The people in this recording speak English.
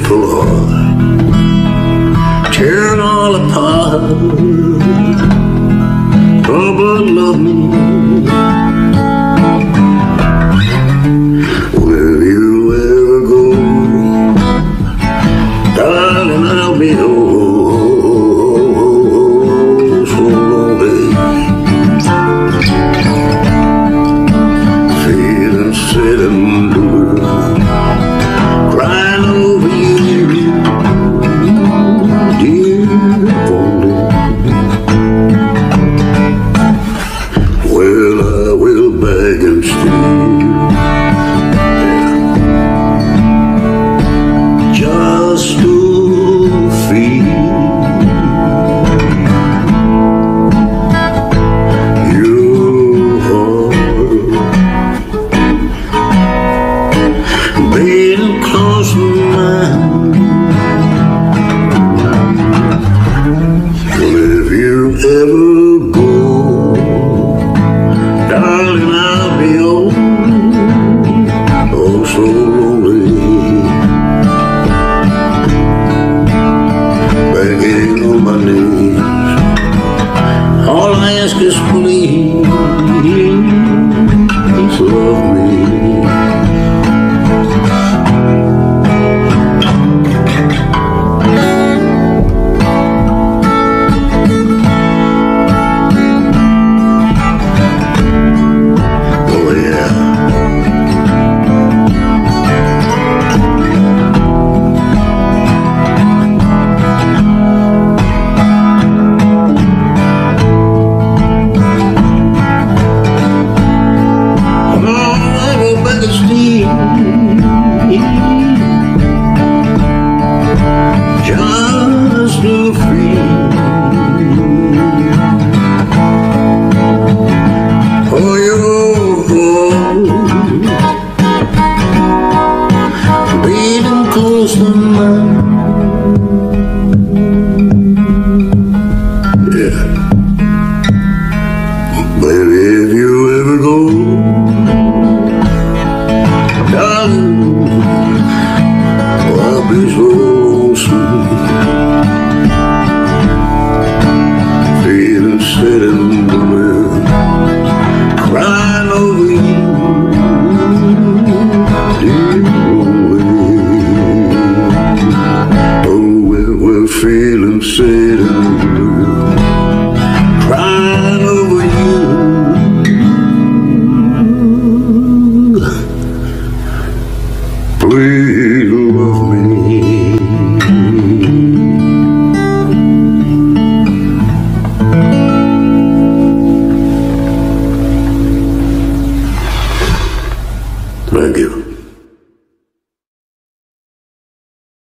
faithful heart, tearing all apart. Oh, but love me. Will you ever go, darling? I'll be oh so lonely, feeling sad and blue. Just please love me. Oh Yeah. But if you